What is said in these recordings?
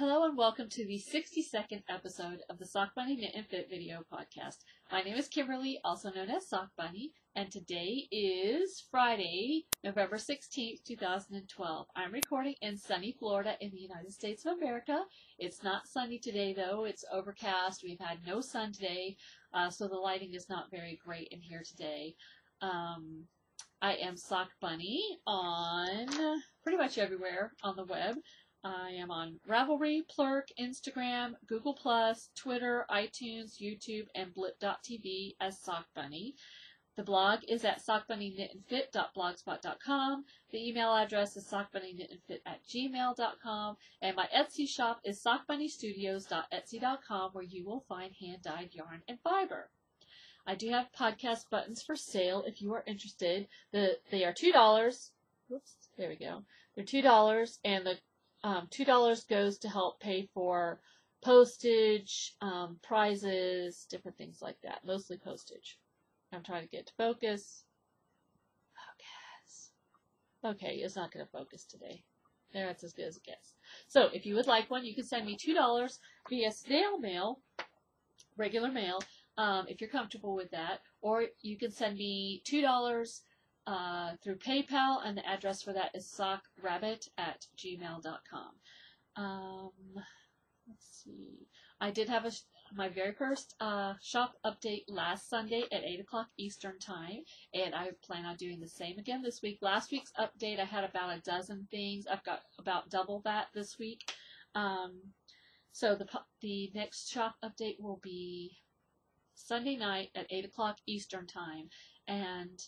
Hello and welcome to the 62nd episode of the SockBunny Knit and Fit video podcast. My name is Kimberly, also known as SockBunny, and today is Friday, November 16th, 2012. I'm recording in sunny Florida in the United States of America. It's not sunny today though, it's overcast. We've had no sun today, so the lighting is not very great in here today. I am SockBunny on pretty much everywhere on the web. I am on Ravelry, Plurk, Instagram, Google Plus, Twitter, iTunes, YouTube, and Blip.TV as SockBunny. The blog is at sockbunnyknitandfit.blogspot.com. The email address is sockbunnyknitandfit@gmail.com. And my Etsy shop is sockbunnystudios.etsy.com, where you will find hand-dyed yarn and fiber. I do have podcast buttons for sale if you are interested. They are $2. Whoops, there we go. They're $2, and the $2 goes to help pay for postage, prizes, different things like that. Mostly postage. I'm trying to get to focus. Focus. Okay, it's not going to focus today. That's as good as it gets. So if you would like one, you can send me $2 via snail mail, regular mail, if you're comfortable with that. Or you can send me $2 through PayPal, and the address for that is sockrabbit@gmail.com. Let's see. I did have my very first shop update last Sunday at 8 o'clock Eastern Time, and I plan on doing the same again this week. Last week's update, I had about a dozen things. I've got about double that this week. So the next shop update will be Sunday night at 8 o'clock Eastern Time, and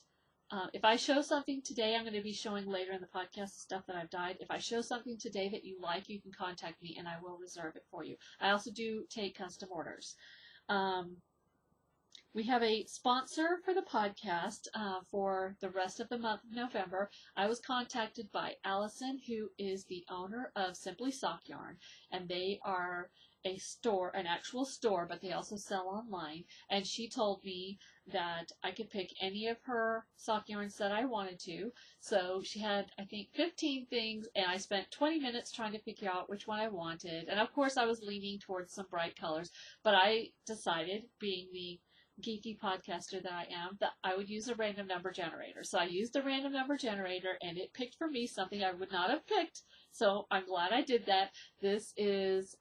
if I show something today, I'm going to be showing later in the podcast stuff that I've dyed. If I show something today that you like, you can contact me and I will reserve it for you. I also do take custom orders. We have a sponsor for the podcast for the rest of the month of November. I was contacted by Allison, who is the owner of Simply Sock Yarn, and they are a store, an actual store, but they also sell online, and she told me that I could pick any of her sock yarns that I wanted to. So she had, I think, 15 things, and I spent 20 minutes trying to figure out which one I wanted, and of course I was leaning towards some bright colors, but I decided, being the geeky podcaster that I am, that I would use a random number generator. So I used the random number generator, and it picked for me something I would not have picked, so I'm glad I did that. This is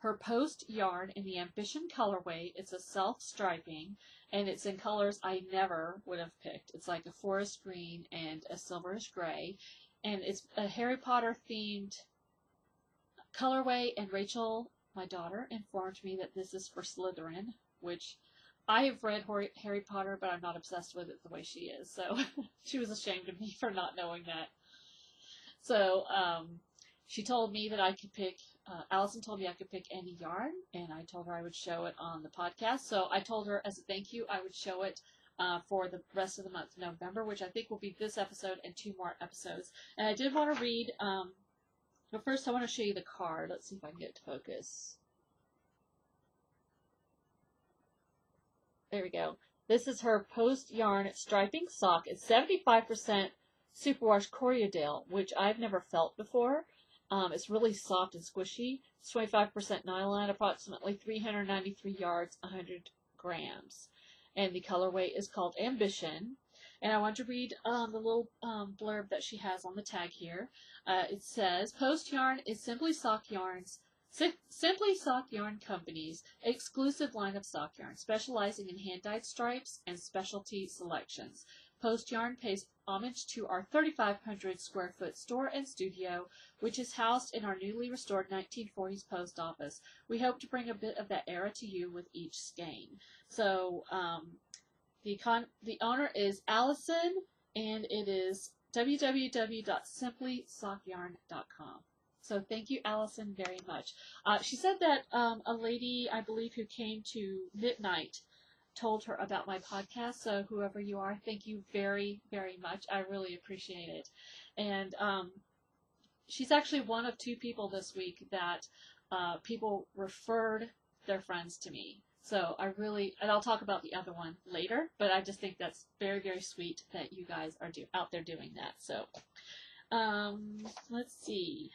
her Post Yarn in the Ambition colorway. It's a self-striping, and it's in colors I never would have picked. It's like a forest green and a silverish gray, and it's a Harry Potter themed colorway, and Rachel, my daughter, informed me that this is for Slytherin, which I have read Harry Potter, but I'm not obsessed with it the way she is, so she was ashamed of me for not knowing that. So, she told me that I could pick, Allison told me I could pick any yarn, and I told her I would show it on the podcast. So I told her as a thank you, I would show it for the rest of the month of November, which I think will be this episode and two more episodes. And I did want to read, but first I want to show you the card. Let's see if I can get it to focus. There we go. This is her Post Yarn Striping Sock. It's 75% Superwash Corriodale, which I've never felt before. It's really soft and squishy. It's 25% nylon, approximately 393 yards, 100 grams. And the colorway is called Ambition. And I want to read the little blurb that she has on the tag here. It says, Post Yarn is Simply Sock Yarn Company's exclusive line of sock yarn, specializing in hand-dyed stripes and specialty selections. Post Yarn pays homage to our 3,500 square foot store and studio, which is housed in our newly restored 1940s post office. We hope to bring a bit of that era to you with each skein. So the owner is Allison, and it is www.simplysock.com. So thank you, Allison, very much. She said that a lady, I believe, who came to Midnight told her about my podcast, so whoever you are, thank you very, very much. I really appreciate it. And she's actually one of two people this week that people referred their friends to me. So and I'll talk about the other one later, but I just think that's very, very sweet that you guys are out there doing that. So let's see.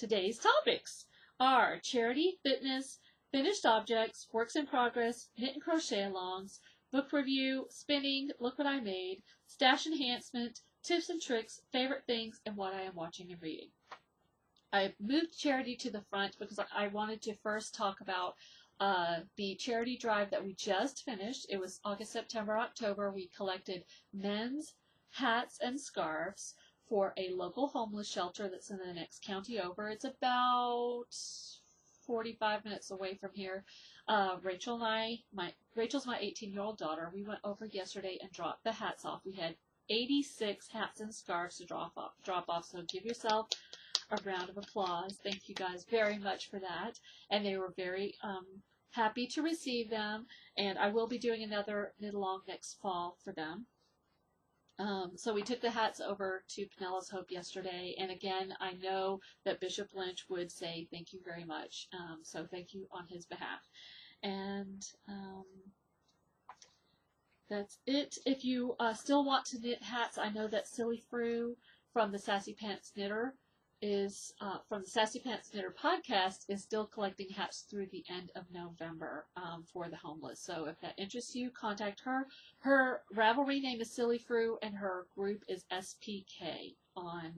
Today's topics are charity, fitness, finished objects, works in progress, knit and crochet alongs, book review, spinning, look what I made, stash enhancement, tips and tricks, favorite things, and what I am watching and reading. I moved charity to the front because I wanted to first talk about the charity drive that we just finished. It was August, September, October. We collected men's hats and scarves for a local homeless shelter that's in the next county over. It's about 45 minutes away from here. Rachel and I, Rachel's my 18-year-old daughter, we went over yesterday and dropped the hats off. We had 86 hats and scarves to drop off, so give yourself a round of applause. Thank you guys very much for that. And they were very happy to receive them, and I will be doing another knit along next fall for them. So we took the hats over to Pinellas Hope yesterday, and again, I know that Bishop Lynch would say thank you very much, so thank you on his behalf. And that's it. If you still want to knit hats, I know that Silly Fru from the Sassy Pants Knitter is from the Sassy Pants Knitter podcast is still collecting hats through the end of November for the homeless. So if that interests you, contact her. Her Ravelry name is Silly Fru, and her group is SPK on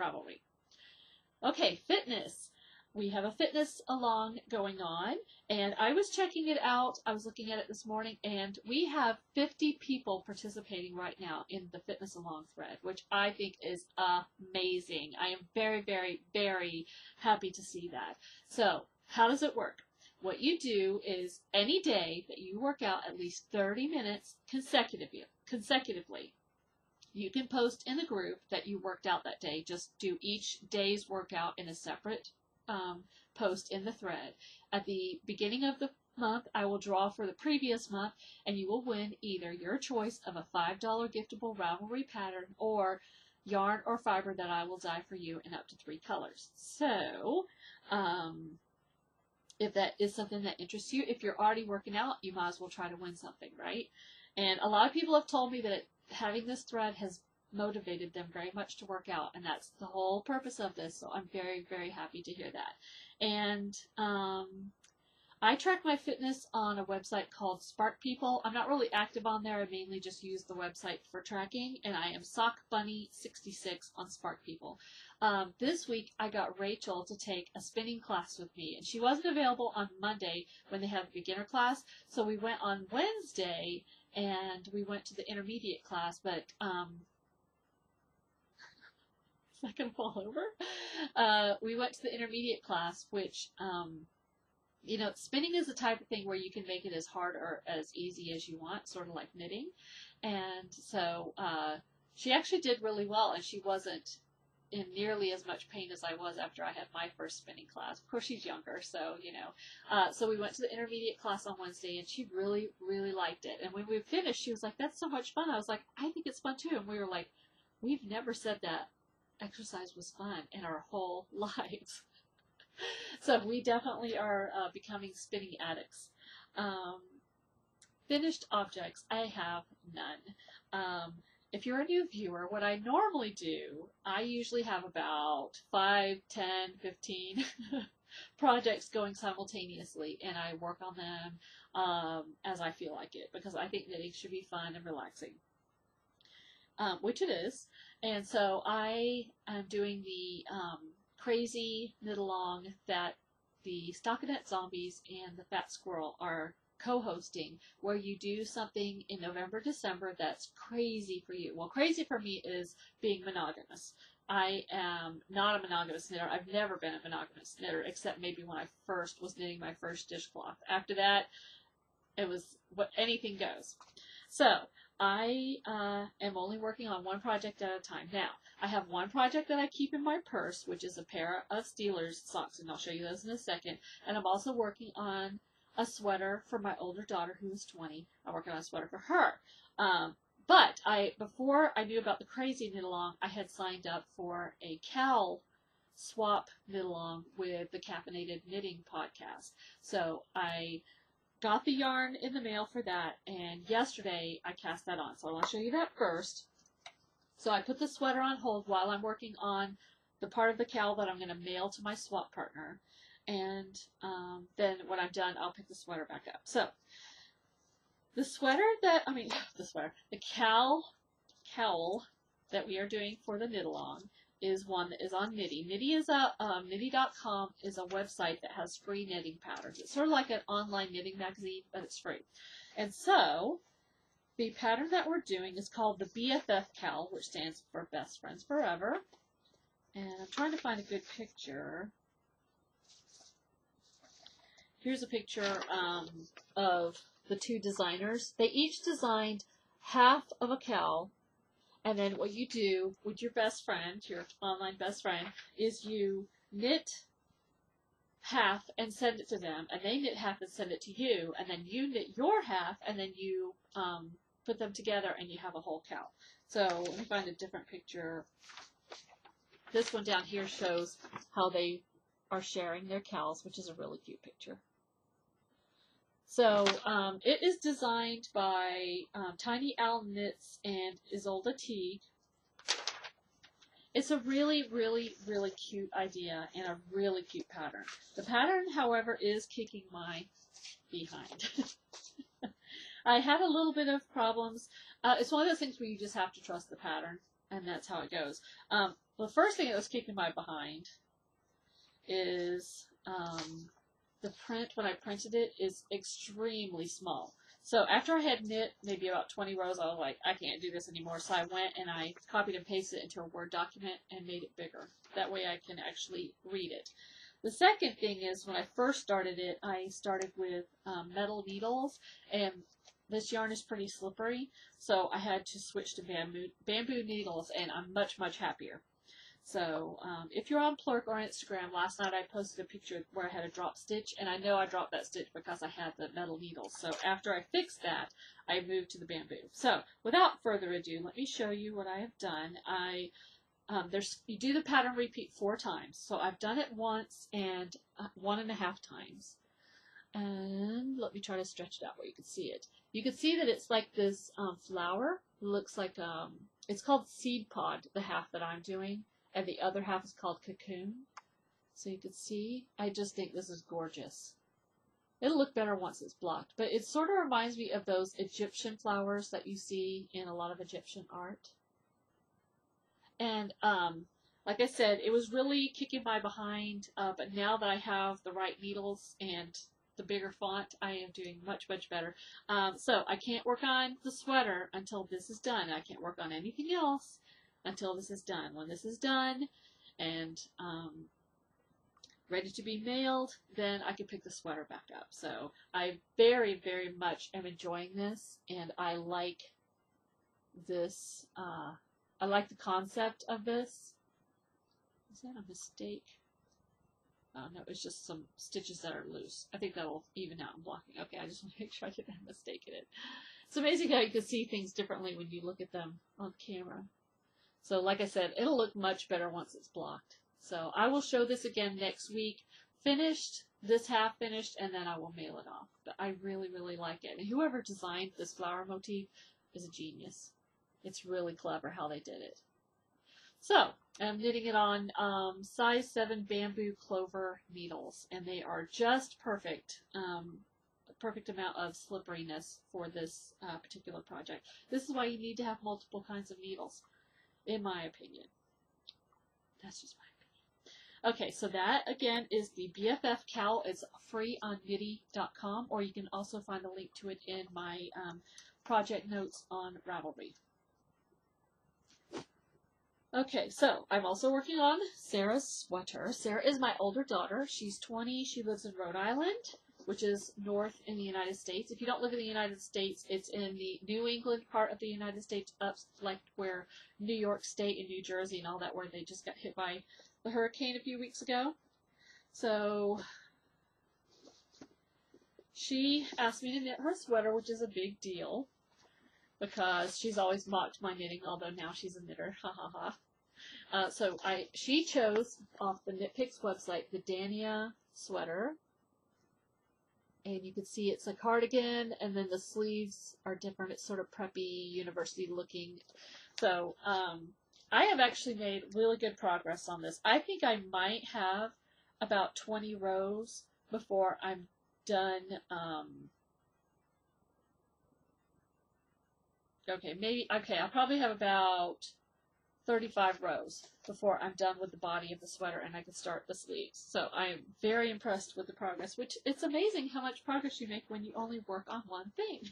Ravelry. Okay, fitness. We have a fitness along going on, and I was checking it out. I was looking at it this morning, and we have 50 people participating right now in the fitness along thread, which I think is amazing. I am very, very, very happy to see that. So how does it work? What you do is any day that you work out at least 30 minutes consecutively, you can post in the group that you worked out that day. Just do each day's workout in a separate post in the thread. At the beginning of the month, I will draw for the previous month, and you will win either your choice of a $5 giftable Ravelry pattern or yarn or fiber that I will dye for you in up to 3 colors. So, if that is something that interests you, if you're already working out, you might as well try to win something, right? And a lot of people have told me that having this thread has motivated them very much to work out, and that's the whole purpose of this, so I'm very, very happy to hear that. And I track my fitness on a website called Spark People. I'm not really active on there. I mainly just use the website for tracking, and I am SockBunny66 on Spark People. This week, I got Rachel to take a spinning class with me, and she wasn't available on Monday when they had a beginner class, so we went on Wednesday, and we went to the intermediate class, but I can fall over. We went to the intermediate class, which, you know, spinning is the type of thing where you can make it as hard or as easy as you want, sort of like knitting. And so she actually did really well, and she wasn't in nearly as much pain as I was after I had my first spinning class. Of course, she's younger, so, you know. So we went to the intermediate class on Wednesday, and she really, really liked it. And when we finished, she was like, "That's so much fun." I was like, "I think it's fun, too." And we were like, "We've never said that exercise was fun in our whole lives." So we definitely are becoming spinning addicts. Finished objects, I have none. If you're a new viewer, what I normally do, I usually have about 5, 10, 15 projects going simultaneously, and I work on them as I feel like it, because I think knitting should be fun and relaxing. Which it is, and so I am doing the crazy knit along that the Stockinette Zombies and the Fat Squirrel are co-hosting, where you do something in November, December that's crazy for you. Well, crazy for me is being monogamous. I am not a monogamous knitter. I've never been a monogamous knitter, except maybe when I first was knitting my first dishcloth. After that, it was what anything goes. So I am only working on one project at a time. Now, I have one project that I keep in my purse, which is a pair of Steelers socks, and I'll show you those in a second. And I'm also working on a sweater for my older daughter, who is 20. I'm working on a sweater for her. But before I knew about the crazy knit-along, I had signed up for a cowl swap knit-along with the Caffeinated Knitting podcast. So I got the yarn in the mail for that, and yesterday I cast that on, so I want to show you that first. So I put the sweater on hold while I'm working on the part of the cowl that I'm going to mail to my swap partner. And then when I'm done, I'll pick the sweater back up. So the sweater that, I mean, the cowl that we are doing for the knit along is one that is on Knitty. Knitty is a, Knitty.com is a website that has free knitting patterns. It's sort of like an online knitting magazine, but it's free. And so the pattern that we're doing is called the BFF Cowl, which stands for Best Friends Forever. And I'm trying to find a good picture. Here's a picture of the two designers. They each designed half of a cowl. And then what you do with your best friend, your online best friend, is you knit half and send it to them, and they knit half and send it to you, and then you knit your half, and then you put them together, and you have a whole cowl. So let me find a different picture. This one down here shows how they are sharing their cowls, which is a really cute picture. So it is designed by Tiny Owl Knits and Isolda Teague. It's a really, really, really cute idea and a really cute pattern. The pattern, however, is kicking my behind. I had a little bit of problems. It's one of those things where you just have to trust the pattern, and that's how it goes. The first thing that was kicking my behind is... the print, when I printed it, is extremely small. So after I had knit maybe about 20 rows, I was like, I can't do this anymore. So I went and I copied and pasted it into a Word document and made it bigger. That way I can actually read it. The second thing is when I first started it, I started with metal needles, and this yarn is pretty slippery. So I had to switch to bamboo needles, and I'm much, much happier. So if you're on Plurk or Instagram, last night I posted a picture where I had a drop stitch, and I know I dropped that stitch because I had the metal needles. So after I fixed that, I moved to the bamboo. So without further ado, let me show you what I have done. You do the pattern repeat 4 times. So I've done it once and 1.5 times. And let me try to stretch it out where you can see it. You can see that it's like this flower. It looks like, it's called seed pod, the half that I'm doing. And the other half is called Cocoon. So you can see, I just think this is gorgeous. It'll look better once it's blocked, but it sort of reminds me of those Egyptian flowers that you see in a lot of Egyptian art. And like I said, it was really kicking my behind, but now that I have the right needles and the bigger font, I am doing much, much better. So I can't work on the sweater until this is done. I can't work on anything else until this is done. When this is done and ready to be mailed, then I can pick the sweater back up. So I very, very much am enjoying this, and I like this. I like the concept of this. Is that a mistake? Oh, no, it's just some stitches that are loose. I think that'll even out in blocking. Okay, I just want to make sure I didn't have a mistake in it. It's amazing how you can see things differently when you look at them on camera. So like I said, it'll look much better once it's blocked. So I will show this again next week, finished, this half finished, and then I will mail it off. But I really, really like it. And whoever designed this flower motif is a genius. It's really clever how they did it. So I'm knitting it on size 7 bamboo clover needles, and they are just perfect. Perfect amount of slipperiness for this particular project. This is why you need to have multiple kinds of needles. In my opinion. That's just my opinion. Okay, so that again is the BFF Cowl. It's free on Knitty.com, or you can also find a link to it in my project notes on Ravelry. Okay, so I'm also working on Sarah's sweater. Sarah is my older daughter. She's 20. She lives in Rhode Island, which is north in the United States. If you don't live in the United States, it's in the New England part of the United States, up like where New York State and New Jersey and all that, where they just got hit by the hurricane a few weeks ago. So she asked me to knit her sweater, which is a big deal because she's always mocked my knitting, although now she's a knitter. Ha ha ha. So she chose off the Knit Picks website the Dania sweater. And you can see it's a cardigan, and then the sleeves are different. It's sort of preppy, university looking. So I have actually made really good progress on this. I think I might have about 20 rows before I'm done. I'll probably have about 35 rows before I'm done with the body of the sweater and I can start the sleeves. So I'm very impressed with the progress, which it's amazing how much progress you make when you only work on one thing.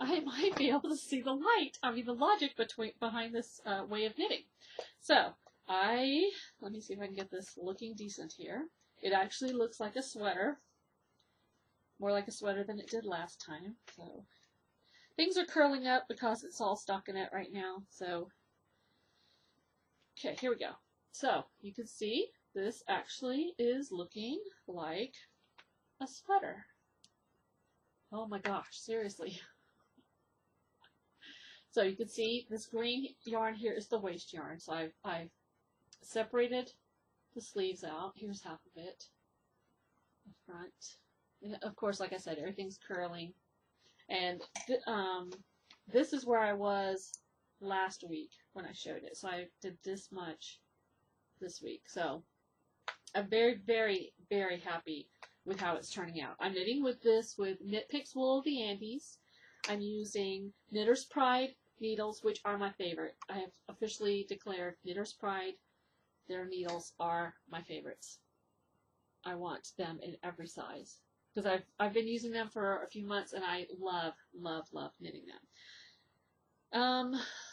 I might be able to see the light. I mean, the logic behind this way of knitting. So let me see if I can get this looking decent here. It actually looks like a sweater, more like a sweater than it did last time. So things are curling up because it's all stockinette right now. So, okay, here we go. So you can see this actually is looking like a sweater. Oh my gosh, seriously. So you can see this green yarn here is the waist yarn. So I've separated the sleeves out. Here's half of it, the front. And of course, like I said, everything's curling. And this is where I was last week when I showed it. So I did this much this week. So I'm very, very, very happy with how it's turning out. I'm knitting with this with Knit Picks Wool of the Andes. I'm using Knitter's Pride needles, which are my favorite. I have officially declared Knitter's Pride. Their needles are my favorites. I want them in every size because I've been using them for a few months and I love, love, love knitting them.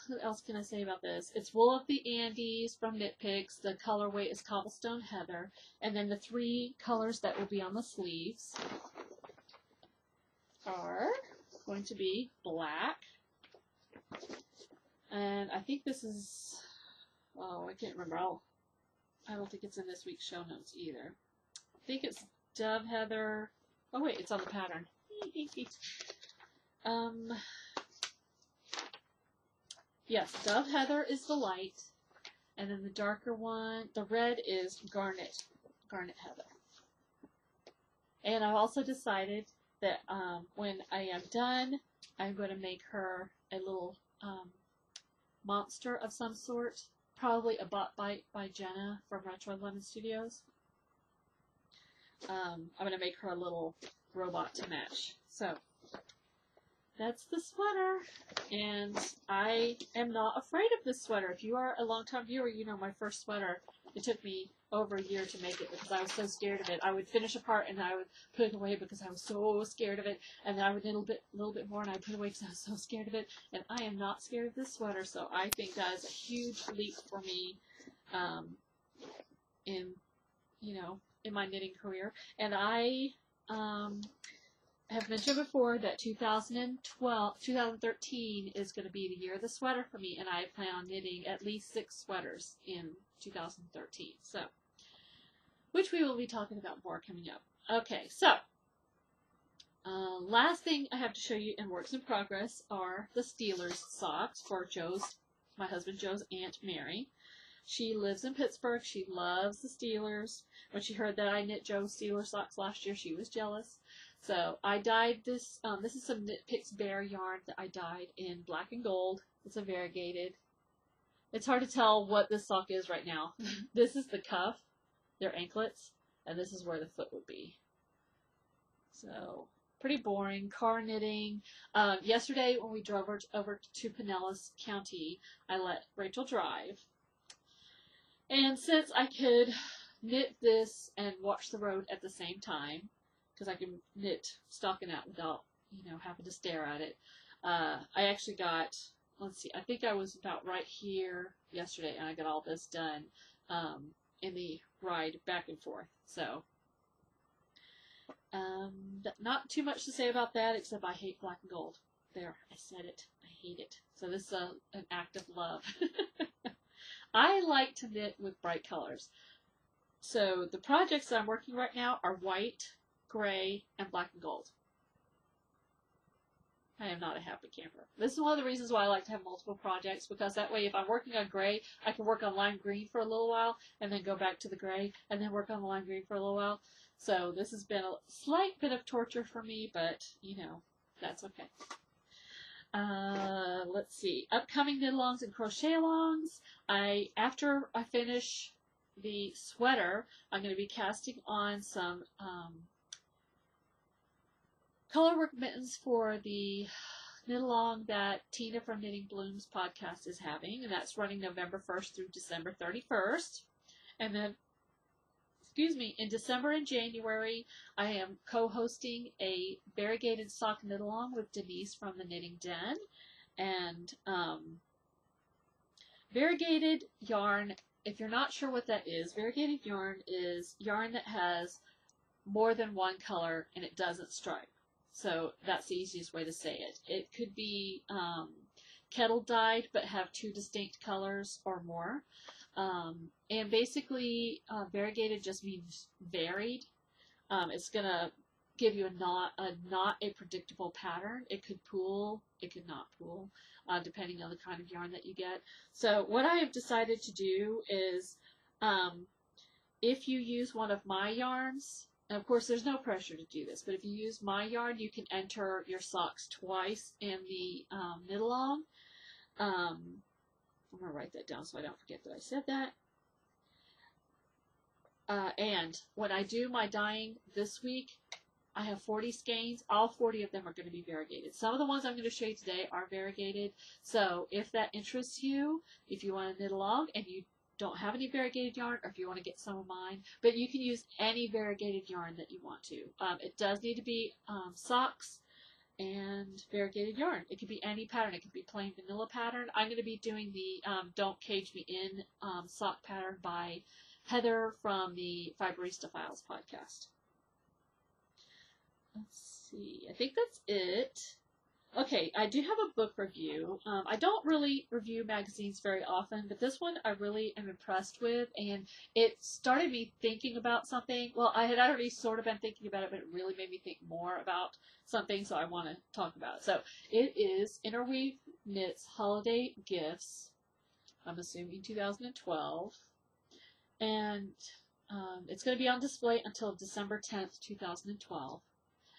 What else can I say about this? It's Wool of the Andes from Knit Picks. The colorway is Cobblestone Heather, and then the three colors that will be on the sleeves are going to be black, and I think this is, oh, I can't remember. I don't think it's in this week's show notes either. I think it's Dove Heather. Oh wait, it's on the pattern. Yes, Dove Heather is the light, and then the darker one, the red, is Garnet Heather. And I've also decided that when I am done, I'm going to make her a little monster of some sort, probably a Bot Bite by Jenna from Retro Lemon Studios. I'm going to make her a little robot to match. So that's the sweater, and I am not afraid of this sweater. If you are a long-time viewer, you know my first sweater, it took me over a year to make it because I was so scared of it. I would finish a part and I would put it away because I was so scared of it, and then I would knit a little bit more and I would put it away because I was so scared of it. And I am not scared of this sweater, so I think that is a huge leap for me in my knitting career. And I have mentioned before that 2013 is going to be the year of the sweater for me, and I plan on knitting at least 6 sweaters in 2013. So, which we will be talking about more coming up. Okay, so last thing I have to show you in works in progress are the Steelers socks for my husband Joe's Aunt Mary. She lives in Pittsburgh. She loves the Steelers. When she heard that I knit Joe's Steelers socks last year, she was jealous. So I dyed this. This is some Knit Picks Bear yarn that I dyed in black and gold. It's a variegated. It's hard to tell what this sock is right now. This is the cuff, their anklets, and this is where the foot would be. So pretty boring, car knitting. Yesterday when we drove over to Pinellas County, I let Rachel drive. And since I could knit this and watch the road at the same time, because I can knit stockinette without, having to stare at it, I actually got... Let's see, I think I was about right here yesterday, and I got all this done in the ride back and forth. So, not too much to say about that, except I hate black and gold. There, I said it. I hate it. So this is an act of love. I like to knit with bright colors. So the projects that I'm working right now are white, gray, and black and gold. I am not a happy camper. This is one of the reasons why I like to have multiple projects, because that way if I'm working on gray, I can work on lime green for a little while and then go back to the gray and then work on the lime green for a little while. So this has been a slight bit of torture for me, but that's okay. Let's see, upcoming knit alongs and crochet alongs. After I finish the sweater, I'm going to be casting on some colorwork mittens for the knit along that Tina from Knitting Blooms podcast is having, and that's running November 1st through December 31st. And then, excuse me, in December and January, I am co-hosting a variegated sock knit along with Denise from the Knitting Den, and variegated yarn. If you're not sure what that is, variegated yarn is yarn that has more than one color and it doesn't stripe. So that's the easiest way to say it. It could be kettle dyed but have two distinct colors or more. And basically, variegated just means varied. It's going to give you not a predictable pattern. It could pool, it could not pool, depending on the kind of yarn that you get. So what I have decided to do is, if you use one of my yarns, and of course there's no pressure to do this, but if you use my yarn, you can enter your socks twice in the knit along. I'm going to write that down so I don't forget that I said that. And when I do my dyeing this week, I have 40 skeins. All 40 of them are going to be variegated. Some of the ones I'm going to show you today are variegated. So if that interests you, if you want to knit along and you don't have any variegated yarn, or if you want to get some of mine, but you can use any variegated yarn that you want to. It does need to be socks and variegated yarn. It could be any pattern. It could be plain vanilla pattern. I'm going to be doing the Don't Cage Me In sock pattern by Heather from the Fiberista Files podcast. Let's see. I think that's it. Okay, I do have a book review. I don't really review magazines very often, but this one I really am impressed with, and it started me thinking about something. Well, I had already sort of been thinking about it, but it really made me think more about something, so I want to talk about it. So it is Interweave Knits Holiday Gifts, I'm assuming 2012, and it's going to be on display until December 10th, 2012.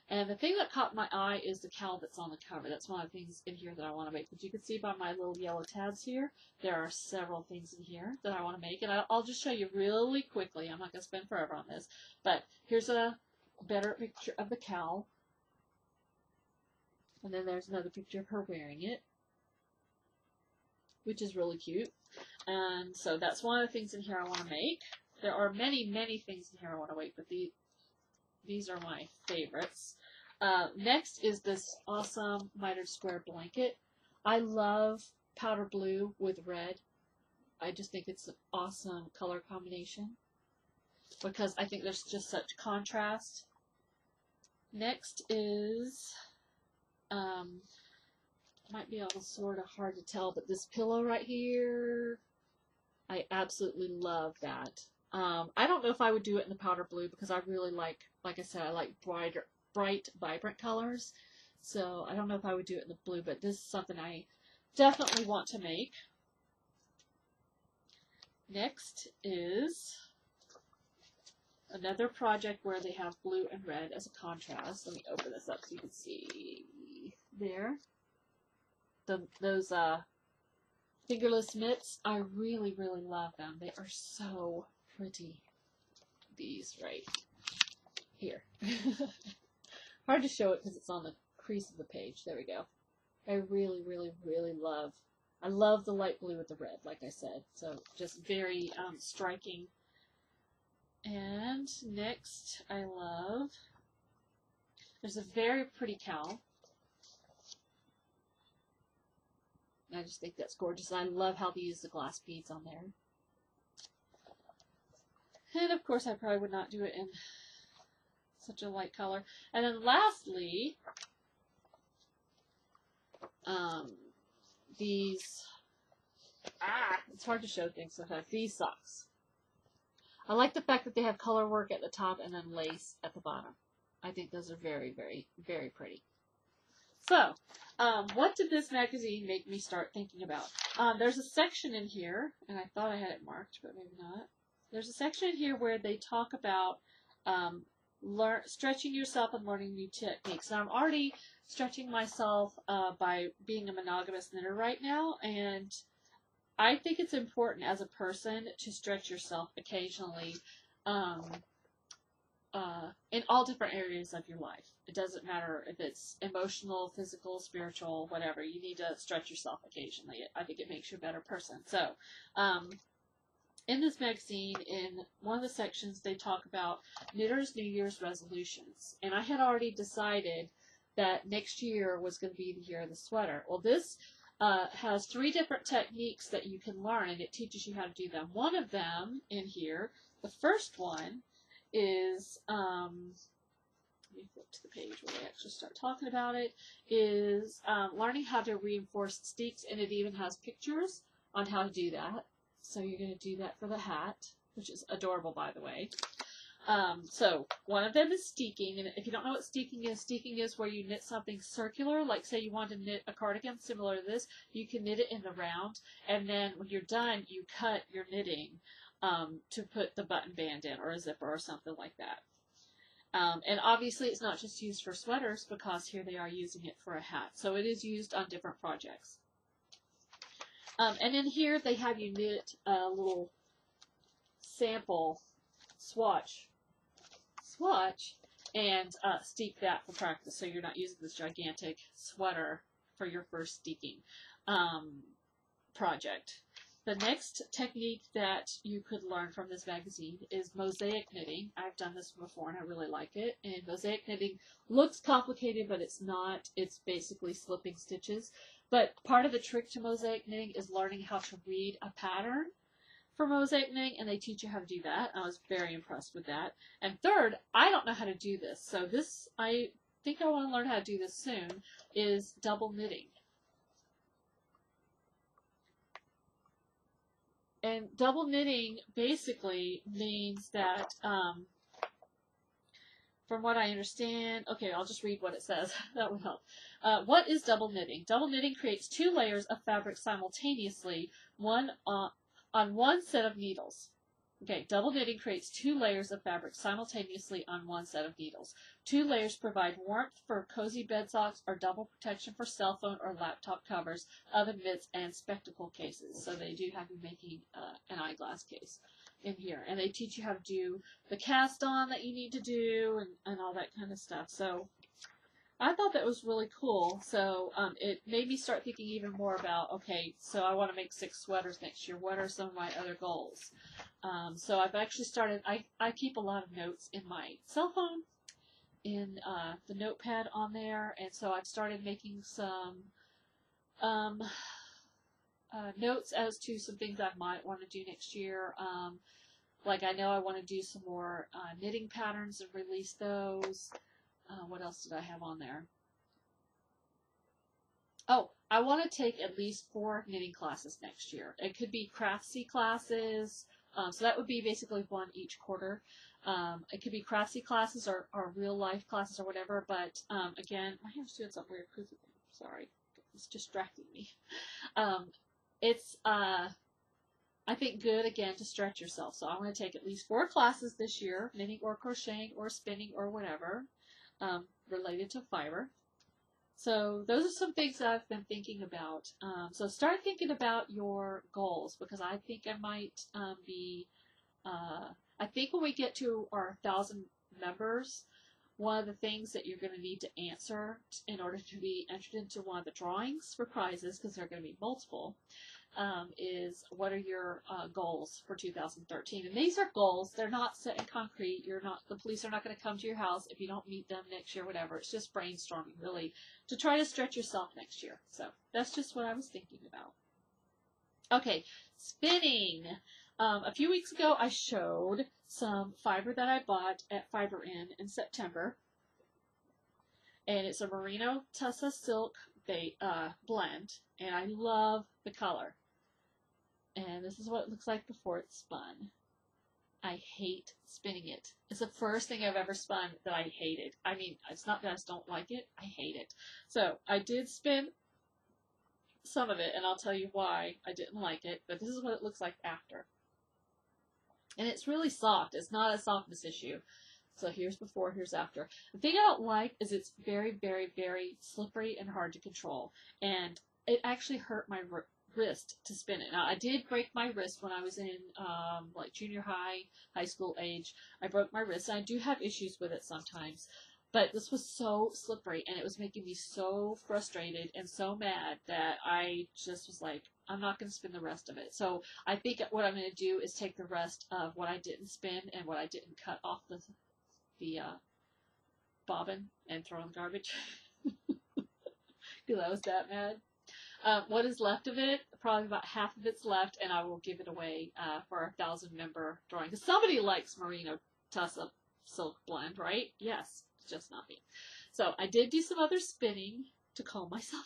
And the thing that caught my eye is the cowl that's on the cover. That's one of the things in here that I want to make. But you can see by my little yellow tabs here, there are several things in here that I want to make. And I'll just show you really quickly. I'm not going to spend forever on this. But here's a better picture of the cowl. And then there's another picture of her wearing it, which is really cute. And so that's one of the things in here I want to make. There are many, many things in here I want to make, but these are my favorites. Next is this awesome mitered square blanket. I love powder blue with red. I just think it's an awesome color combination because I think there's just such contrast. Next is, might be all sort of hard to tell, but this pillow right here, I absolutely love that. I don't know if I would do it in the powder blue because I really like I said, I like bright, vibrant colors. So I don't know if I would do it in the blue, but this is something I definitely want to make. Next is another project where they have blue and red as a contrast. Let me open this up so you can see there. Those fingerless mitts, I really, really love them. They are so pretty, these right here. Hard to show it because it's on the crease of the page. There we go. I really, really, really love, I love the light blue with the red, like I said. So just very striking. And next, I love, there's a very pretty cowl. I just think that's gorgeous. I love how they use the glass beads on there. And of course, I probably would not do it in such a light color. And then lastly, these, it's hard to show things sometimes, these socks. I like the fact that they have color work at the top and then lace at the bottom. I think those are very, very, very pretty. So, what did this magazine make me start thinking about? There's a section in here, and I thought I had it marked, but maybe not. There's a section here where they talk about stretching yourself and learning new techniques. And I'm already stretching myself by being a monogamous knitter right now, and I think it's important as a person to stretch yourself occasionally in all different areas of your life. It doesn't matter if it's emotional, physical, spiritual, whatever. You need to stretch yourself occasionally. I think it makes you a better person. So in this magazine, in one of the sections, they talk about knitters' New Year's resolutions. And I had already decided that next year was going to be the year of the sweater. Well, this has three different techniques that you can learn, and it teaches you how to do them. One of them in here, the first one is, let me flip to the page where they actually start talking about it, is learning how to reinforce steeks, and it even has pictures on how to do that. So you're going to do that for the hat, which is adorable, by the way. So one of them is steeking, and if you don't know what steeking is where you knit something circular, like say you want to knit a cardigan similar to this, you can knit it in the round, and then when you're done, you cut your knitting to put the button band in, or a zipper or something like that. And obviously it's not just used for sweaters, because here they are using it for a hat, so it is used on different projects. And in here they have you knit a little sample swatch and steek that for practice, so you're not using this gigantic sweater for your first steeking project. The next technique that you could learn from this magazine is mosaic knitting. I've done this before and I really like it. And mosaic knitting looks complicated, but it's not. It's basically slipping stitches. But part of the trick to mosaic knitting is learning how to read a pattern for mosaic knitting, and they teach you how to do that. I was very impressed with that. And third, I don't know how to do this, so this, I think I want to learn how to do this soon, is double knitting. And double knitting basically means that, from what I understand, okay, I'll just read what it says. That will help. What is double knitting? Double knitting creates two layers of fabric simultaneously, on one set of needles. Okay, double knitting creates two layers of fabric simultaneously on one set of needles. Two layers provide warmth for cozy bed socks or double protection for cell phone or laptop covers, oven mitts, and spectacle cases. So they do have you making an eyeglass case in here. And they teach you how to do the cast on that you need to do and all that kind of stuff. So I thought that was really cool, so it made me start thinking even more about, okay, so I want to make 6 sweaters next year. What are some of my other goals? So I've actually started, I keep a lot of notes in my cell phone, in the notepad on there, and so I've started making some notes as to some things I might want to do next year. Like I know I want to do some more knitting patterns and release those. What else did I have on there? Oh, I want to take at least 4 knitting classes next year. It could be Craftsy classes, so that would be basically one each quarter. It could be Craftsy classes or real life classes or whatever, but again, my hand's doing something weird. Sorry, it's distracting me. It's, I think, good, again, to stretch yourself. So I'm going to take at least 4 classes this year, knitting or crocheting or spinning or whatever. Related to fiber. So those are some things that I've been thinking about. So start thinking about your goals, because I think I might I think when we get to our 1,000 members, one of the things that you're going to need to answer in order to be entered into one of the drawings for prizes, because there are going to be multiple, is what are your goals for 2013? And these are goals. They're not set in concrete. The police are not going to come to your house if you don't meet them next year, whatever. It's just brainstorming, really, to try to stretch yourself next year. So that's just what I was thinking about. Okay, spinning. A few weeks ago, I showed some fiber that I bought at Fiber Inn in September. And it's a merino tussa silk blend. And I love the color. And this is what it looks like before it's spun. I hate spinning it. It's the first thing I've ever spun that I hated. I mean, it's not that I just don't like it. I hate it. So I did spin some of it, and I'll tell you why I didn't like it. But this is what it looks like after. And it's really soft. It's not a softness issue. So here's before, here's after. The thing I don't like is it's very, very, very slippery and hard to control. And it actually hurt my wrist to spin it. Now, I did break my wrist when I was in like junior high, high school age. I broke my wrist, and I do have issues with it sometimes. But this was so slippery, and it was making me so frustrated and so mad that I just was like, I'm not going to spin the rest of it. So I think what I'm going to do is take the rest of what I didn't spin and what I didn't cut off the bobbin and throw in the garbage because I was that mad. What is left of it, probably about half of it's left, and I will give it away for our 1,000-member drawing. Because somebody likes Merino Tussa Silk blend, right? Yes, just not me. So I did do some other spinning to calm myself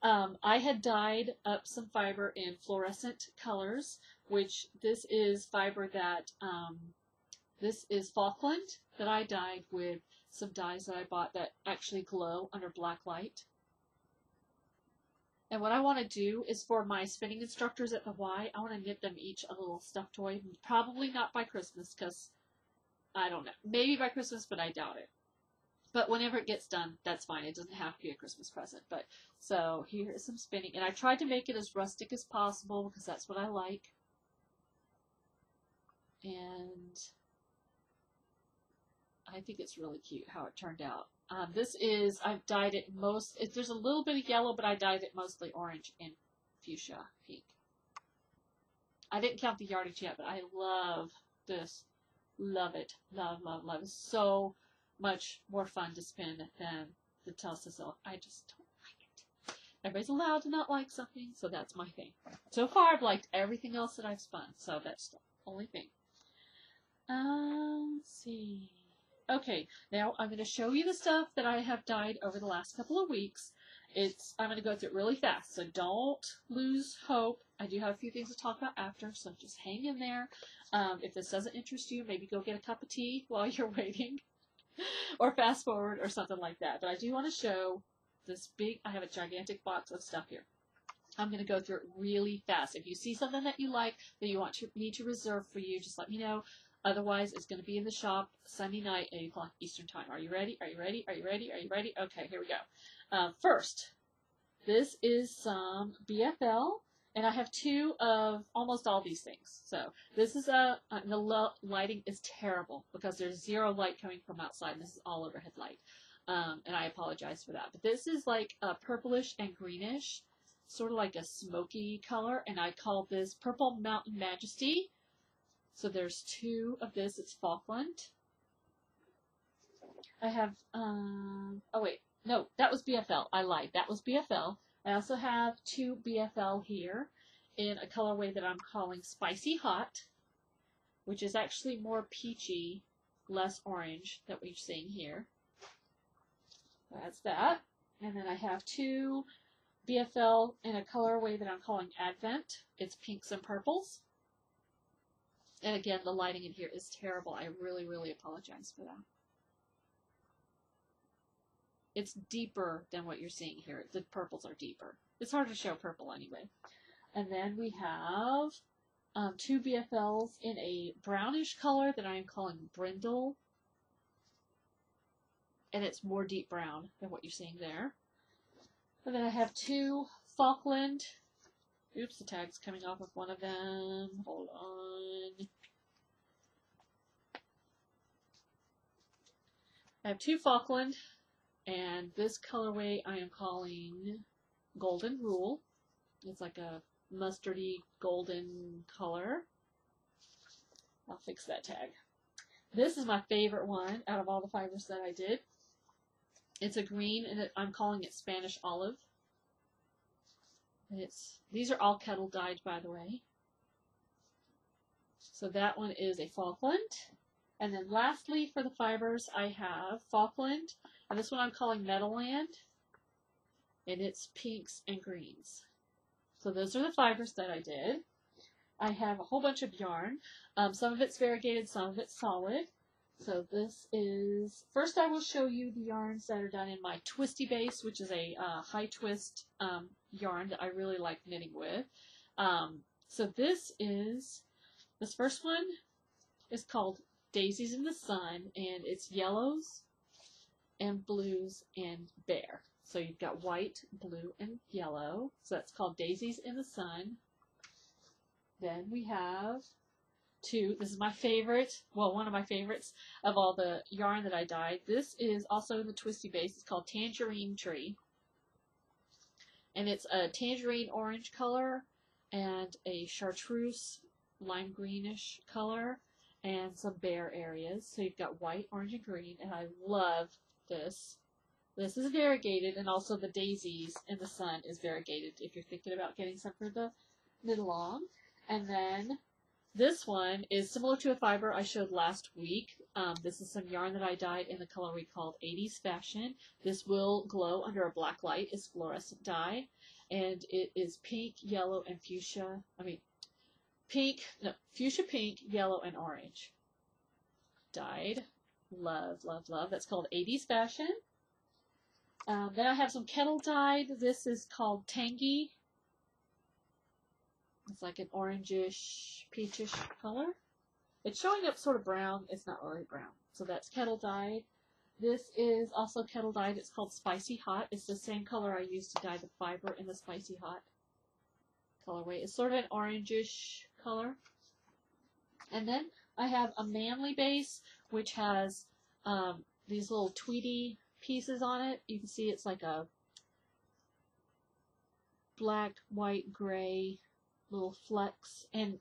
down. I had dyed up some fiber in fluorescent colors, which this is fiber that, this is Falkland that I dyed with some dyes that I bought that actually glow under black light. And what I want to do is for my spinning instructors at the Y, I want to knit them each a little stuffed toy. Probably not by Christmas, because I don't know. Maybe by Christmas, but I doubt it. But whenever it gets done, that's fine. It doesn't have to be a Christmas present. But so here is some spinning. And I tried to make it as rustic as possible because that's what I like. And I think it's really cute how it turned out. This is, I've dyed it there's a little bit of yellow, but I dyed it mostly orange and fuchsia pink. I didn't count the yardage yet, but I love this. Love it. Love, love, love. It's so much more fun to spin than the Tussa Silk. I just don't like it. Everybody's allowed to not like something, so that's my thing. So far, I've liked everything else that I've spun, so that's the only thing. Let's see. Okay, now I'm going to show you the stuff that I have dyed over the last couple of weeks. I'm going to go through it really fast, so don't lose hope. I do have a few things to talk about after, so just hang in there. If this doesn't interest you, maybe go get a cup of tea while you're waiting, or fast forward or something like that. But I do want to show this big, I have a gigantic box of stuff here. I'm going to go through it really fast. If you see something that you like that you want me to reserve for you, just let me know. Otherwise, it's going to be in the shop Sunday night, 8 o'clock Eastern Time. Are you ready? Are you ready? Are you ready? Are you ready? Okay, here we go. First, this is some BFL, and I have two of almost all these things. So this is the lighting is terrible because there's zero light coming from outside, and this is all overhead light, and I apologize for that. But this is like a purplish and greenish, sort of like a smoky color, and I call this Purple Mountain Majesty. So there's two of this. It's Falkland. I have, oh wait, no, that was BFL. I lied. That was BFL. I also have two BFL here in a colorway that I'm calling Spicy Hot, which is actually more peachy, less orange that we've seen here. That's that. And then I have two BFL in a colorway that I'm calling Advent. It's pinks and purples. And again, the lighting in here is terrible. I really, really apologize for that. It's deeper than what you're seeing here. The purples are deeper. It's hard to show purple anyway. And then we have two BFLs in a brownish color that I am calling Brindle. And it's more deep brown than what you're seeing there. And then I have two Falkland. Oops, the tag's coming off of one of them. Hold on. I have two Falkland, and this colorway I am calling Golden Rule. It's like a mustardy golden color. I'll fix that tag. This is my favorite one out of all the fibers that I did. It's a green, and I'm calling it Spanish Olive. These are all kettle dyed, by the way. So that one is a Falkland. And then lastly, for the fibers, I have Falkland. And this one I'm calling Meadowland. And it's pinks and greens. So those are the fibers that I did. I have a whole bunch of yarn. Some of it's variegated, some of it's solid. So this is, first I will show you the yarns that are done in my twisty base, which is a high twist yarn that I really like knitting with. So this first one is called daisies in the sun, and it's yellows and blues and bear. So you've got white, blue, and yellow. So that's called Daisies in the Sun. Then we have two. This is my favorite, well, one of my favorites of all the yarn that I dyed. This is also in the twisty base. It's called Tangerine Tree. And it's a tangerine orange color and a chartreuse lime greenish color and some bare areas. So you've got white, orange, and green, and I love this. This is variegated, and also the daisies in the sun is variegated if you're thinking about getting some for the knit along. And then this one is similar to a fiber I showed last week. This is some yarn that I dyed in the color we called 80s Fashion. This will glow under a black light. It's fluorescent dye, and it is pink, yellow, and fuchsia. I mean, pink, no, fuchsia pink, yellow, and orange. Dyed. Love, love, love. That's called 80s Fashion. Then I have some kettle dyed. This is called Tangy. It's like an orangish, peachish color. It's showing up sort of brown. It's not really brown. So that's kettle dyed. This is also kettle dyed. It's called Spicy Hot. It's the same color I used to dye the fiber in the Spicy Hot colorway. It's sort of an orangish color. And then I have a manly base, which has these little tweedy pieces on it. You can see it's like a black, white, gray little flecks. And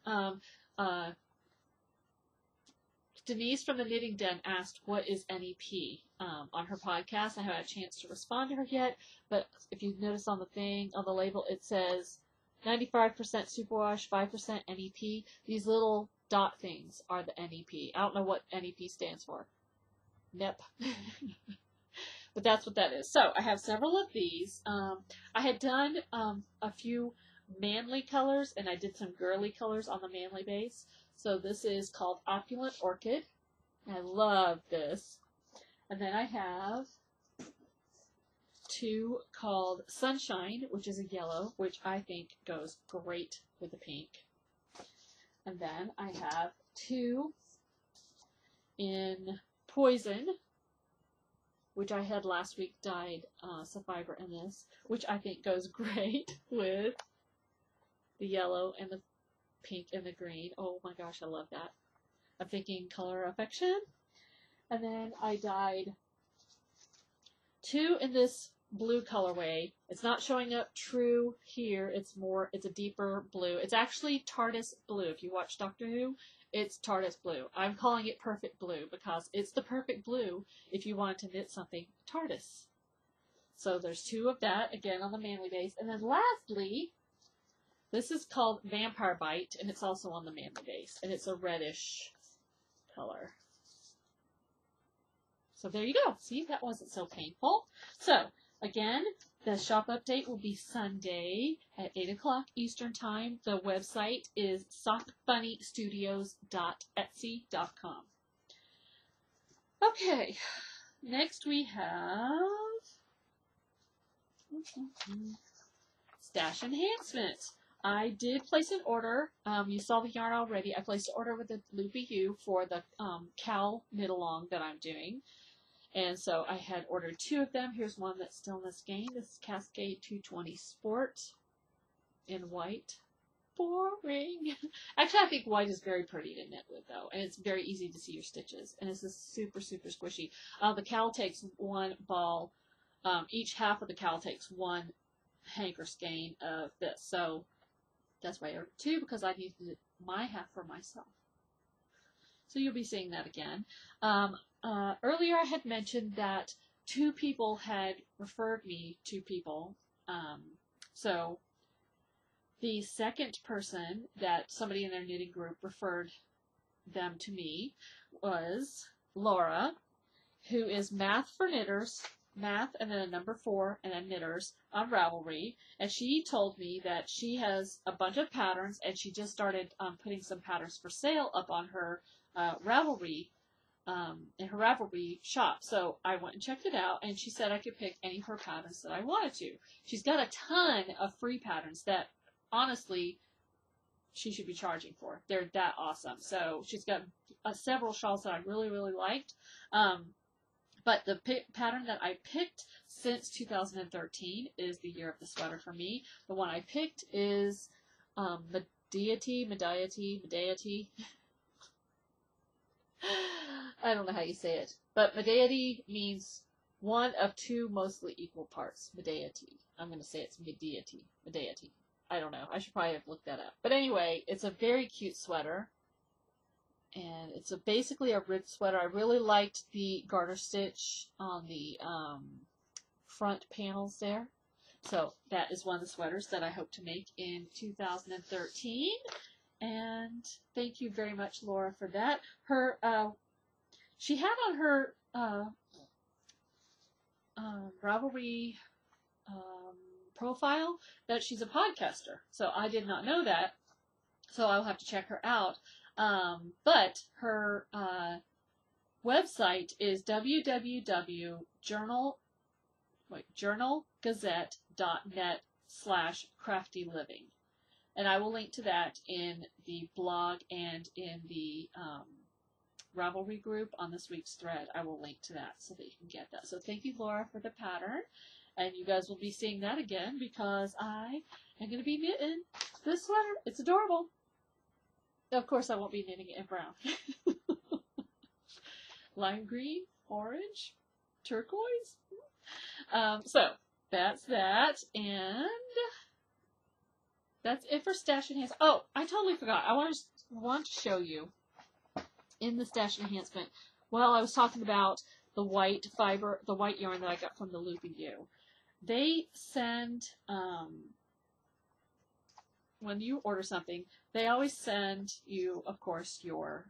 Denise from the Knitting Den asked, what is NEP on her podcast? I haven't had a chance to respond to her yet, but if you notice on the thing, on the label, it says 95% superwash, 5% NEP. These little dot things are the NEP. I don't know what NEP stands for. Nep. But that's what that is. So I have several of these. I had done a few manly colors, and I did some girly colors on the manly base. So this is called Opulent Orchid. I love this. And then I have two called Sunshine, which is a yellow, which I think goes great with the pink. And then I have two in Poison, which I had last week dyed some fiber in this, which I think goes great with the yellow and the pink and the green. Oh my gosh, I love that. I'm thinking color affection. And then I dyed two in this blue colorway. It's not showing up true here. It's more, it's a deeper blue. It's actually TARDIS blue. If you watch Doctor Who, it's TARDIS blue. I'm calling it perfect blue because it's the perfect blue if you want to knit something TARDIS. So there's two of that, again, on the manly base. And then lastly, this is called Vampire Bite, and it's also on the manly base. And it's a reddish color. So there you go. See, that wasn't so painful. So, again, the shop update will be Sunday at 8 o'clock Eastern Time. The website is sockbunnystudios.etsy.com. Okay, next we have Stash Enhancement. I did place an order. You saw the yarn already. I placed an order with the Loopy U for the cowl knit-along that I'm doing. And so I had ordered two of them. Here's one that's still in this game. This is Cascade 220 Sport in white. Boring. Actually, I think white is very pretty to knit with, though. And it's very easy to see your stitches. And it's just super, super squishy. The cowl takes one ball. Each half of the cowl takes one hanker skein of this. So that's why I ordered two, because I needed my half for myself. So you'll be seeing that again. Earlier I had mentioned that two people had referred me to people. So the second person that somebody in their knitting group referred them to me was Laura, who is Math for Knitters, Math and then a number 4 and then Knitters on Ravelry. And she told me that she has a bunch of patterns, and she just started putting some patterns for sale up on her Ravelry in her Ravelry shop. So I went and checked it out, and she said I could pick any of her patterns that I wanted to. She's got a ton of free patterns that honestly she should be charging for. They're that awesome. So she's got several shawls that I really, really liked. But the pattern that I picked since 2013 is the year of the sweater for me. The one I picked is Medeity. I don't know how you say it, but Medeity means one of two mostly equal parts. Medeity. I'm going to say it's Medeity. Medeity. I don't know. I should probably have looked that up. But anyway, it's a very cute sweater. And it's basically a ribbed sweater. I really liked the garter stitch on the front panels there. So that is one of the sweaters that I hope to make in 2013. And thank you very much, Laura, for that. Her she had on her Ravelry profile that she's a podcaster. So I did not know that. So I'll have to check her out. But her website is journalgazette.net/craftyliving. And I will link to that in the blog and in the Ravelry group on this week's thread. I will link to that so that you can get that. So thank you, Laura, for the pattern. And you guys will be seeing that again because I am going to be knitting this sweater. It's adorable. Of course, I won't be knitting it in brown. Lime green, orange, turquoise. So that's that. And that's it for Stash Enhancement. Oh, I totally forgot. I want to show you in the Stash Enhancement while I was talking about the white fiber, the white yarn that I got from the Loopy U. They send, when you order something, they always send you, of course, your,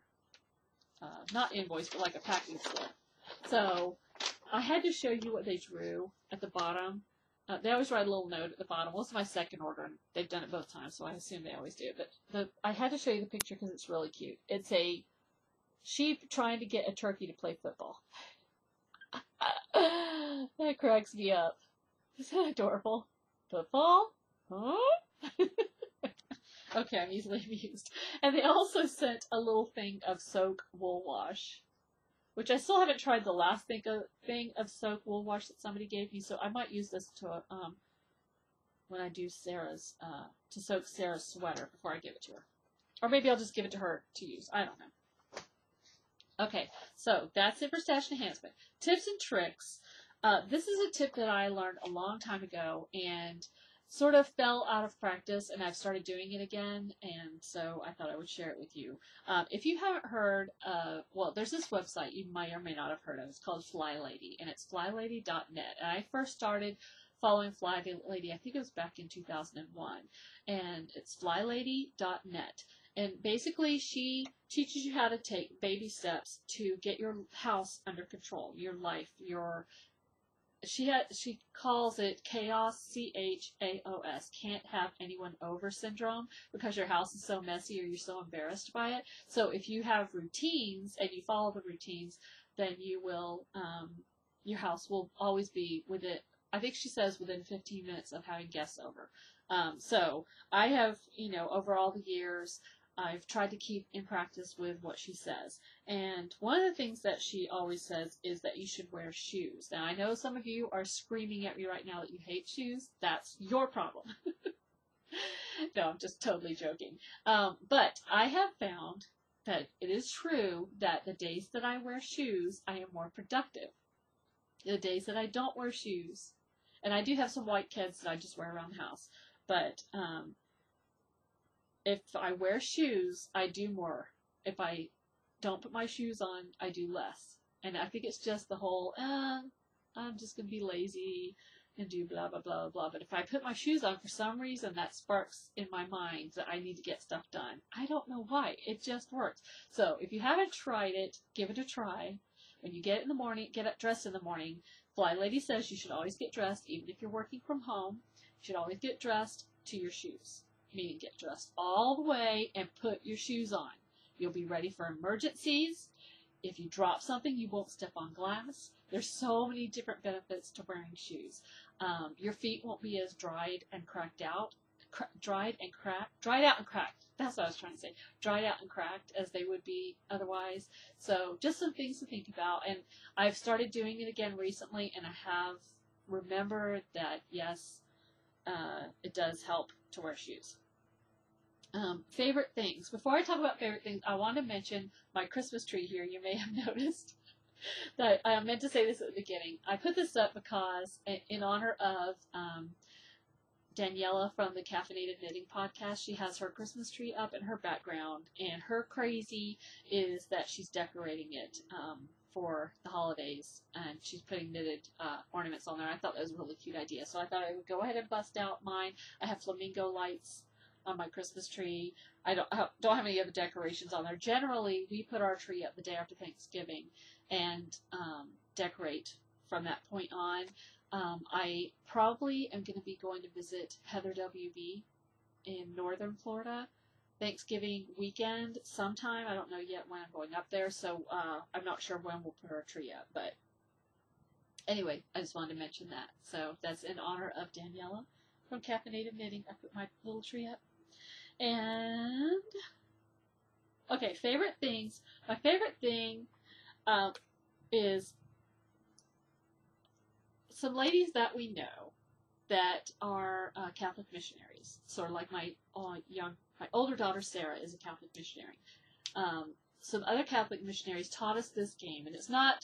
not invoice, but like a packing slip. So I had to show you what they drew at the bottom. They always write a little note at the bottom. Well, it's my second order, and they've done it both times, so I assume they always do. But I had to show you the picture because it's really cute. It's a sheep trying to get a turkey to play football. That cracks me up. Isn't that adorable? Football? Huh? Okay, I'm easily amused. And they also sent a little thing of Soak Wool Wash, which I still haven't tried the last thing of Soak Wool Wash that somebody gave me, so I might use this to when I do Sarah's, to soak Sarah's sweater before I give it to her. Or maybe I'll just give it to her to use. I don't know. Okay, so that's it for Stash Enhancement. Tips and tricks. This is a tip that I learned a long time ago, and sort of fell out of practice, and I've started doing it again, and so I thought I would share it with you. If you haven't heard, well, there's this website you may or may not have heard of. It's called Flylady, and it's flylady.net. And I first started following Flylady, I think it was back in 2001, and it's flylady.net. And basically, she teaches you how to take baby steps to get your house under control, your life, your... She calls it chaos, C-H-A-O-S, can't have anyone over syndrome, because your house is so messy or you're so embarrassed by it. So if you have routines and you follow the routines, then you will, your house will always be within, I think she says within 15 minutes of having guests over. So I have, you know, over all the years, I've tried to keep in practice with what she says. And one of the things that she always says is that you should wear shoes. Now, I know some of you are screaming at me right now that you hate shoes. That's your problem. No, I'm just totally joking. But I have found that it is true that the days that I wear shoes, I am more productive. The days that I don't wear shoes, and I do have some white kids that I just wear around the house, but if I wear shoes, I do more. If I don't put my shoes on, I do less. And I think it's just the whole, I'm just going to be lazy and do blah, blah, blah, blah. But if I put my shoes on for some reason, that sparks in my mind that I need to get stuff done. I don't know why. It just works. So if you haven't tried it, give it a try. When you get in the morning, get up dressed in the morning. Fly Lady says you should always get dressed, even if you're working from home. You should always get dressed to your shoes. Meaning get dressed all the way and put your shoes on. You'll be ready for emergencies. If you drop something, you won't step on glass. There's so many different benefits to wearing shoes. Your feet won't be as dried and cracked out dried out and cracked. That's what I was trying to say. Dried out and cracked as they would be otherwise. So just some things to think about. And I've started doing it again recently, and I have remembered that, yes, it does help to wear shoes. Favorite things. Before I talk about favorite things, I want to mention my Christmas tree here. You may have noticed that I meant to say this at the beginning. I put this up because, in honor of Daniela from the Caffeinated Knitting podcast, she has her Christmas tree up in her background, and her crazy is that she's decorating it for the holidays, and she's putting knitted ornaments on there. I thought that was a really cute idea, so I thought I would go ahead and bust out mine. I have flamingo lights on my Christmas tree. I don't have any other decorations on there. Generally, we put our tree up the day after Thanksgiving and decorate from that point on. I probably am going to be going to visit Heather WB in northern Florida Thanksgiving weekend sometime. I don't know yet when I'm going up there, so I'm not sure when we'll put our tree up. But anyway, I just wanted to mention that. So that's in honor of Daniela from Caffeinated Knitting. I put my little tree up. And okay, favorite things. My favorite thing is some ladies that we know that are Catholic missionaries. Sort of like my older daughter Sarah is a Catholic missionary. Some other Catholic missionaries taught us this game, and it's not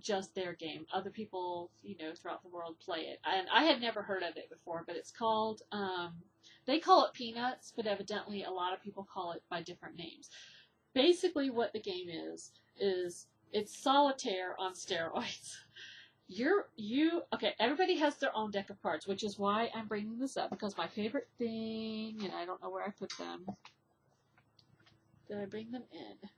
just their game. Other people, throughout the world play it, and I had never heard of it before. But it's called, they call it peanuts, but evidently a lot of people call it by different names. Basically, what the game is it's solitaire on steroids. Okay, everybody has their own deck of cards, which is why I'm bringing this up, because my favorite thing, and I don't know where I put them. Did I bring them in?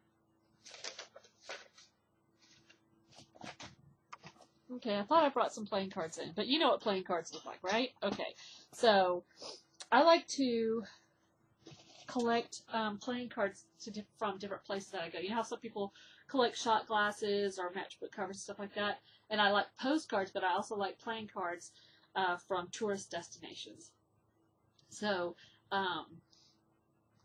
Okay, I thought I brought some playing cards in, but you know what playing cards look like, right? Okay, so I like to collect playing cards from different places that I go. You know how some people collect shot glasses or matchbook covers, stuff like that? And I like postcards, but I also like playing cards from tourist destinations. So,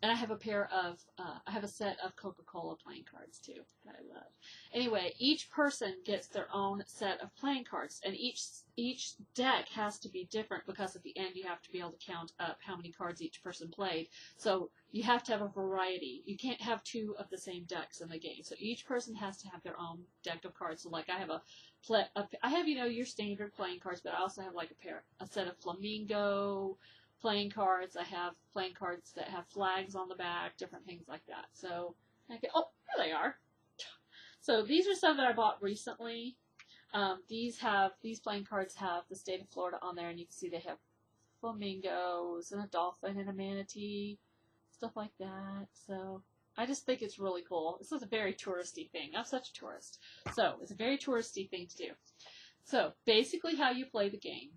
and I have a set of Coca-Cola playing cards, too, that I love. Anyway, each person gets their own set of playing cards, and each deck has to be different, because at the end you have to be able to count up how many cards each person played. So you have to have a variety. You can't have two of the same decks in the game. So each person has to have their own deck of cards. So, like, I have your standard playing cards, but I also have, like, a set of flamingo playing cards. I have playing cards that have flags on the back, different things like that. So, there they are. So these are some that I bought recently. These playing cards have the state of Florida on there, and you can see they have flamingos and a dolphin and a manatee, stuff like that. So I just think it's really cool. This is a very touristy thing. I'm such a tourist. So it's a very touristy thing to do. So basically how you play the game.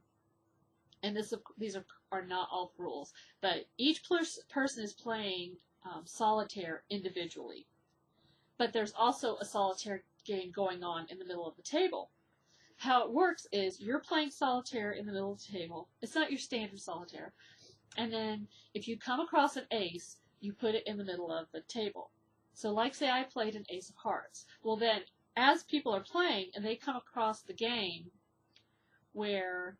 And these are not all rules, but each person is playing solitaire individually. But there's also a solitaire game going on in the middle of the table. How it works is you're playing solitaire in the middle of the table. It's not your standard solitaire. And then if you come across an ace, you put it in the middle of the table. So like, say I played an ace of hearts. Well, then as people are playing and they come across the game where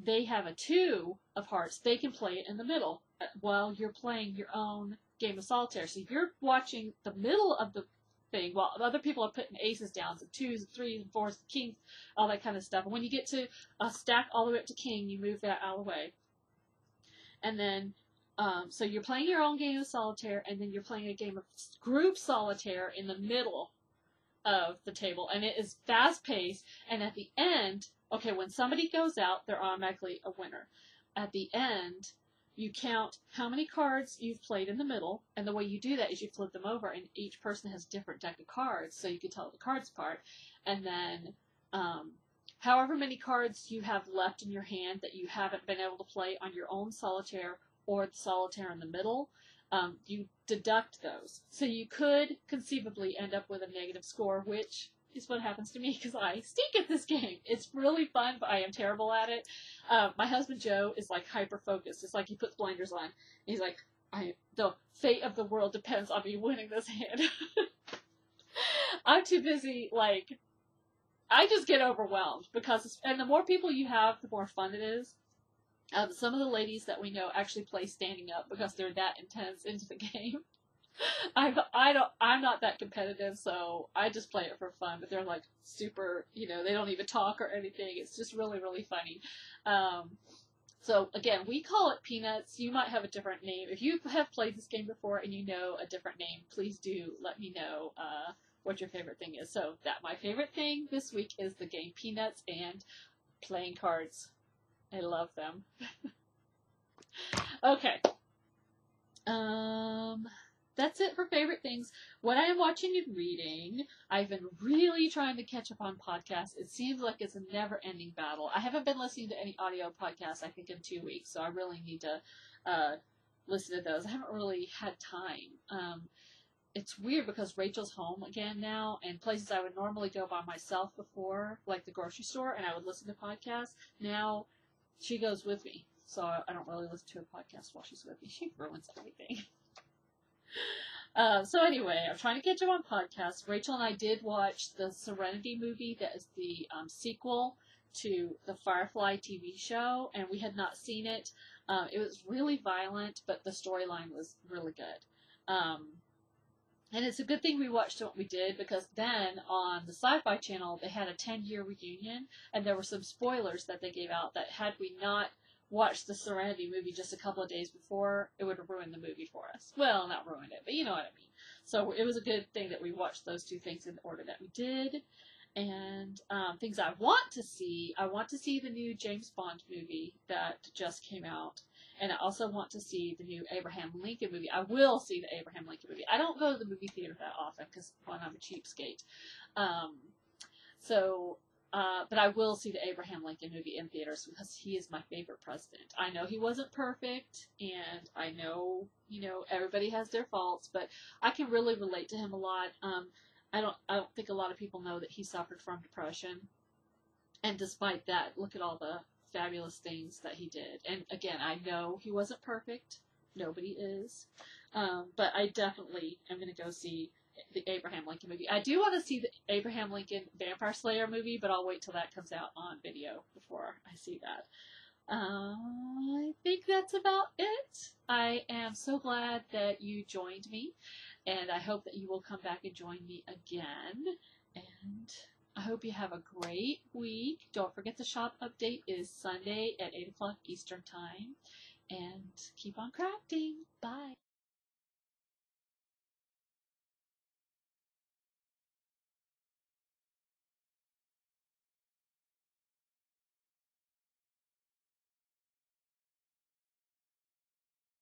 they have a two of hearts, they can play it in the middle while you're playing your own game of solitaire. So you're watching the middle of the thing while other people are putting aces down, so twos, threes, fours, kings, all that kind of stuff. And when you get to a stack all the way up to king, you move that out of the way. And then, so you're playing your own game of solitaire, and then you're playing a game of group solitaire in the middle of the table. And it is fast-paced, and at the end... Okay, when somebody goes out, they're automatically a winner. At the end, you count how many cards you've played in the middle, and the way you do that is you flip them over, and each person has a different deck of cards, so you can tell the cards apart. And then however many cards you have left in your hand that you haven't been able to play on your own solitaire or the solitaire in the middle, you deduct those. So you could conceivably end up with a negative score, which is what happens to me because I stink at this game. It's really fun, but I am terrible at it. My husband, Joe, is like hyper-focused. It's like he puts blinders on. He's like, the fate of the world depends on me winning this hand. I'm too busy, like, I just get overwhelmed because, and the more people you have, the more fun it is. Some of the ladies that we know actually play standing up because they're that intense into the game. I'm not that competitive, so I just play it for fun, but they're like super, you know, they don't even talk or anything. It's just really, really funny. So again, we call it Peanuts. You might have a different name. If you have played this game before and you know a different name, please do let me know what your favorite thing is. So that my favorite thing this week is the game Peanuts and playing cards. I love them. Okay. That's it for favorite things. What I am watching and reading, I've been really trying to catch up on podcasts. It seems like it's a never-ending battle. I haven't been listening to any audio podcasts, I think, in 2 weeks, so I really need to listen to those. I haven't really had time. It's weird because Rachel's home again now, and places I would normally go by myself before, like the grocery store, and I would listen to podcasts. Now she goes with me, so I don't really listen to a podcast while she's with me. She ruins everything. So anyway, I'm trying to catch up on podcasts. Rachel and I did watch the Serenity movie that is the sequel to the Firefly TV show, and we had not seen it. It was really violent, but the storyline was really good. And it's a good thing we watched what we did, because then on the Sci-Fi Channel, they had a 10-year reunion, and there were some spoilers that they gave out that had we not watched the Serenity movie just a couple of days before, it would have ruined the movie for us. Well, not ruined it, but you know what I mean. So it was a good thing that we watched those two things in the order that we did. And things I want to see the new James Bond movie that just came out. And I also want to see the new Abraham Lincoln movie. I will see the Abraham Lincoln movie. I don't go to the movie theater that often because, well, I'm a cheapskate. But I will see the Abraham Lincoln movie in theaters because he is my favorite president. I know he wasn't perfect, and I know, you know, everybody has their faults, but I can really relate to him a lot. I don't think a lot of people know that he suffered from depression. And despite that, look at all the fabulous things that he did. And again, I know he wasn't perfect. Nobody is. But I definitely am going to go see the Abraham Lincoln movie. I do want to see the Abraham Lincoln Vampire Slayer movie, but I'll wait till that comes out on video before I see that. I think that's about it. I am so glad that you joined me, and I hope that you will come back and join me again. And I hope you have a great week. Don't forget the shop update is Sunday at 8 o'clock Eastern Time. And keep on crafting. Bye.